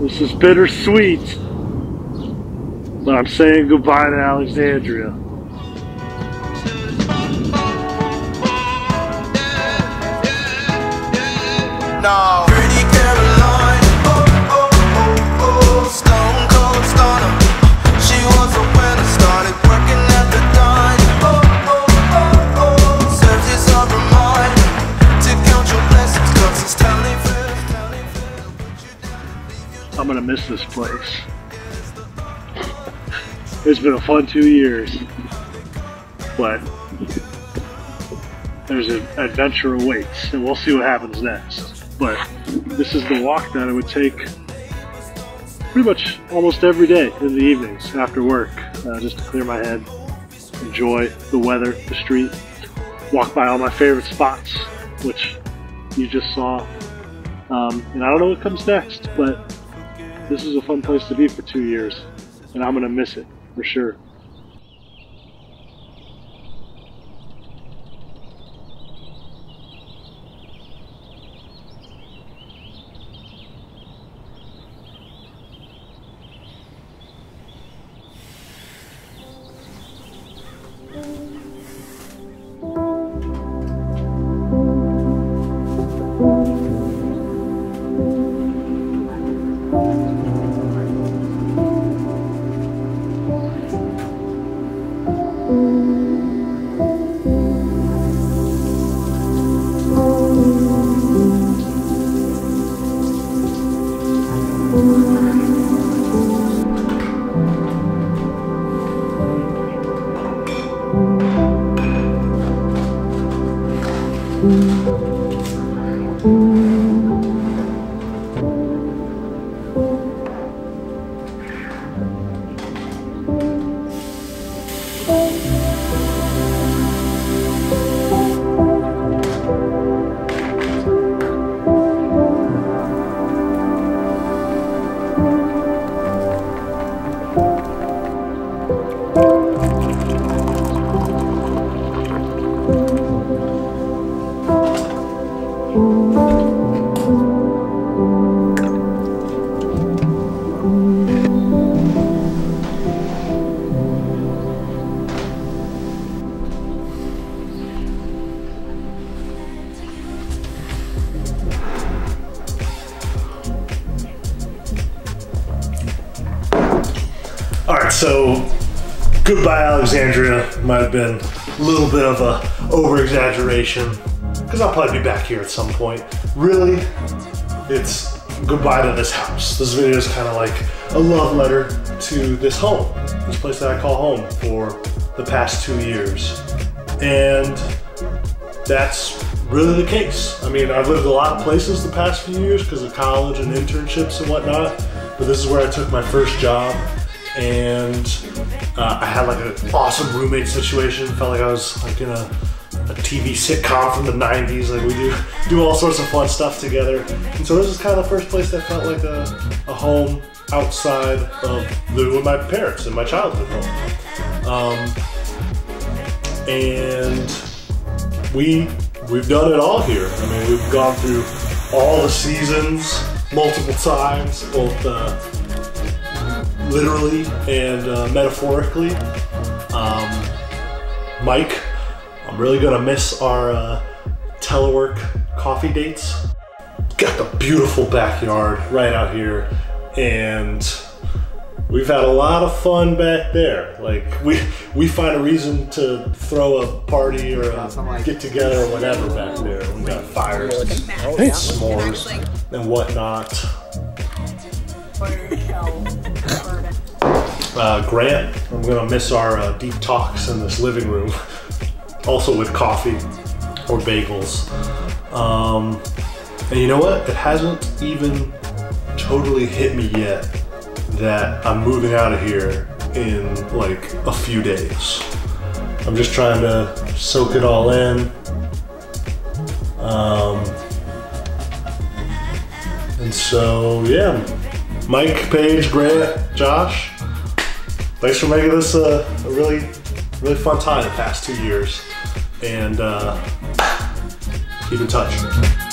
This is bittersweet, but I'm saying goodbye to Alexandria. No. I'm gonna miss this place. It's been a fun 2 years, but there's an adventure awaits, and we'll see what happens next. But this is the walk that I would take pretty much almost every day in the evenings after work, just to clear my head, enjoy the weather, the street, walk by all my favorite spots, which you just saw. And I don't know what comes next, but this is a fun place to be for 2 years, and I'm gonna miss it for sure. Alright, so goodbye Alexandria might have been a little bit of a over-exaggeration, because I'll probably be back here at some point. Really, it's goodbye to this house. This video is kind of like a love letter to this home, this place that I call home for the past 2 years. And that's really the case. I mean, I've lived a lot of places the past few years because of college and internships and whatnot, but this is where I took my first job. And I had like an awesome roommate situation. Felt like I was like in a TV sitcom from the 90s. Like we do all sorts of fun stuff together. And so this is kind of the first place that felt like a home outside of living with my parents in my childhood home. And we've done it all here. I mean, we've gone through all the seasons multiple times, both literally and metaphorically. Mike, I'm really gonna miss our telework coffee dates. Got the beautiful backyard right out here, and we've had a lot of fun back there. Like we find a reason to throw a party or a get together or whatever back there. We got fires and s'mores and whatnot. Grant, I'm gonna miss our deep talks in this living room, also with coffee or bagels. And you know what? It hasn't even totally hit me yet that I'm moving out of here in like a few days. I'm just trying to soak it all in. And so, yeah. Mike, Paige, Grant, Josh, thanks for making this a really fun time the past 2 years, and keep in touch.